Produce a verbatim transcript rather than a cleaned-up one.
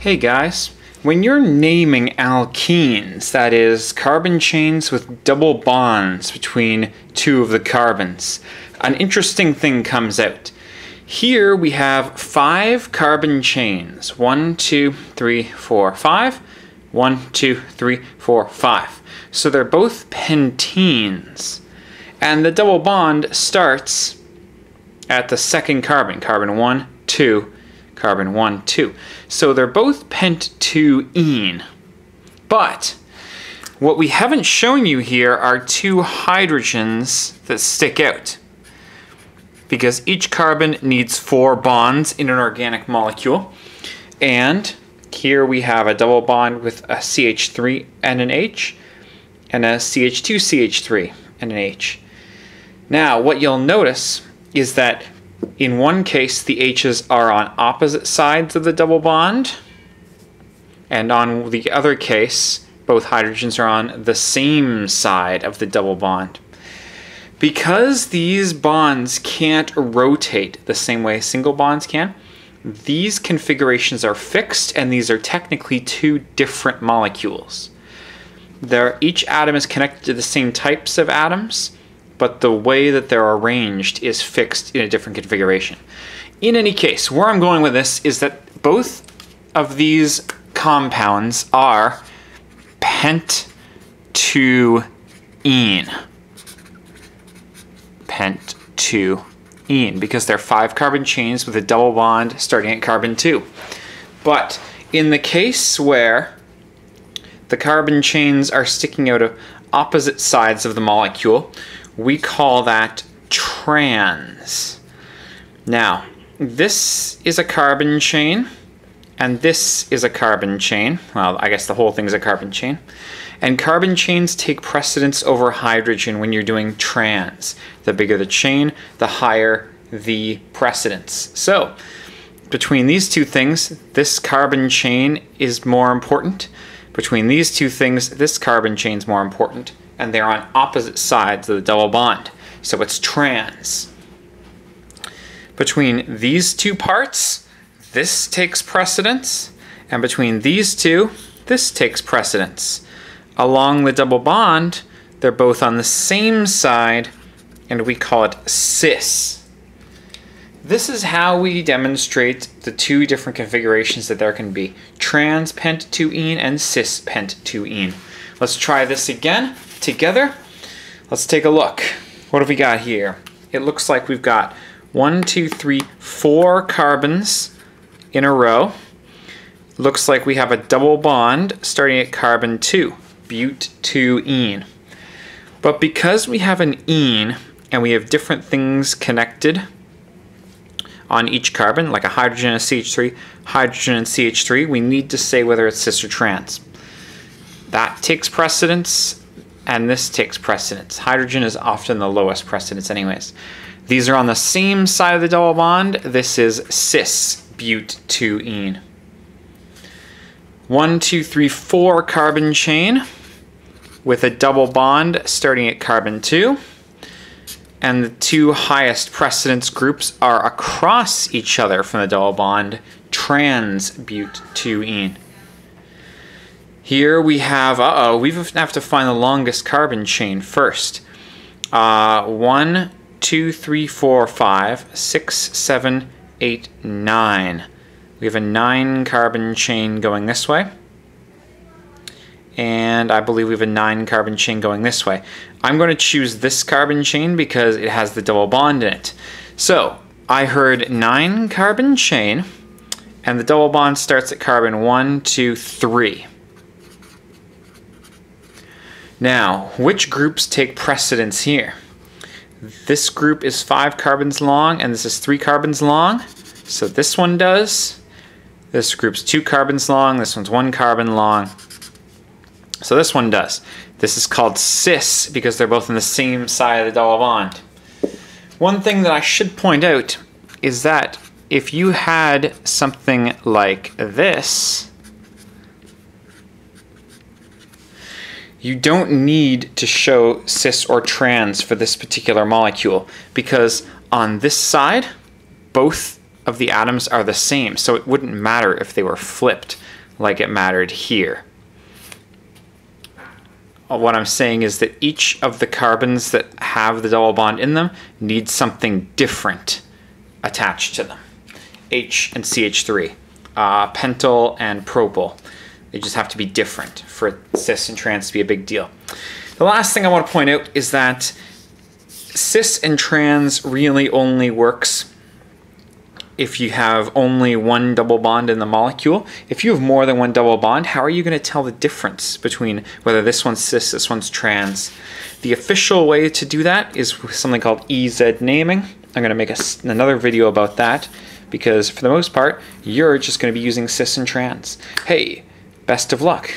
Hey guys, when you're naming alkenes, that is, carbon chains with double bonds between two of the carbons, an interesting thing comes out. Here we have five carbon chains. One, two, three, four, five. One, two, three, four, five. So they're both pentenes. And the double bond starts at the second carbon, carbon one, two, carbon one, two. So they're both pent two ene. But what we haven't shown you here are two hydrogens that stick out, because each carbon needs four bonds in an organic molecule. And here we have a double bond with a C H three and an H, and a C H two C H three and an H. Now, what you'll notice is that in one case, the H's are on opposite sides of the double bond, and on the other case, both hydrogens are on the same side of the double bond. Because these bonds can't rotate the same way single bonds can, these configurations are fixed, and these are technically two different molecules. They're, each atom is connected to the same types of atoms, but the way that they're arranged is fixed in a different configuration. In any case, where I'm going with this is that both of these compounds are pent two ene. pent two ene, because they're five carbon chains with a double bond starting at carbon two. But in the case where the carbon chains are sticking out of opposite sides of the molecule, we call that trans. Now, this is a carbon chain, and this is a carbon chain. Well, I guess the whole thing's a carbon chain. And carbon chains take precedence over hydrogen when you're doing trans. The bigger the chain, the higher the precedence. So, between these two things, this carbon chain is more important. Between these two things, this carbon chain's more important, and they're on opposite sides of the double bond, so it's trans. Between these two parts, this takes precedence, and between these two, this takes precedence. Along the double bond, they're both on the same side, and we call it cis. This is how we demonstrate the two different configurations that there can be: trans pent two ene and cis pent two ene. Let's try this again together. Let's take a look. What have we got here? It looks like we've got one, two, three, four carbons in a row. Looks like we have a double bond starting at carbon two, bute two ene. But because we have an ene and we have different things connected on each carbon, like a hydrogen and a C H three, hydrogen and C H three, we need to say whether it's cis or trans. That takes precedence, and this takes precedence. Hydrogen is often the lowest precedence anyways. These are on the same side of the double bond. This is cis bute two ene. One, two, three, four carbon chain with a double bond starting at carbon two. And the two highest precedence groups are across each other from the double bond, trans bute two ene. Here we have, uh-oh, we have to find the longest carbon chain first. Uh, one, two, three, four, five, six, seven, eight, nine. We have a nine carbon chain going this way. And I believe we have a nine carbon chain going this way. I'm going to choose this carbon chain because it has the double bond in it. So I heard nine carbon chain, and the double bond starts at carbon one, two, three. Now, which groups take precedence here? This group is five carbons long, and this is three carbons long. So this one does. This group's two carbons long, this one's one carbon long. So this one does. This is called cis because they're both on the same side of the double bond. One thing that I should point out is that if you had something like this, you don't need to show cis or trans for this particular molecule, because on this side, both of the atoms are the same, so it wouldn't matter if they were flipped like it mattered here. What I'm saying is that each of the carbons that have the double bond in them needs something different attached to them. H and C H three, uh, pentyl and propyl. They just have to be different for cis and trans to be a big deal. The last thing I want to point out is that cis and trans really only works if you have only one double bond in the molecule. If you have more than one double bond, how are you going to tell the difference between whether this one's cis, this one's trans? The official way to do that is something called E Z naming. I'm going to make a, another video about that, because for the most part, you're just going to be using cis and trans. Hey, best of luck.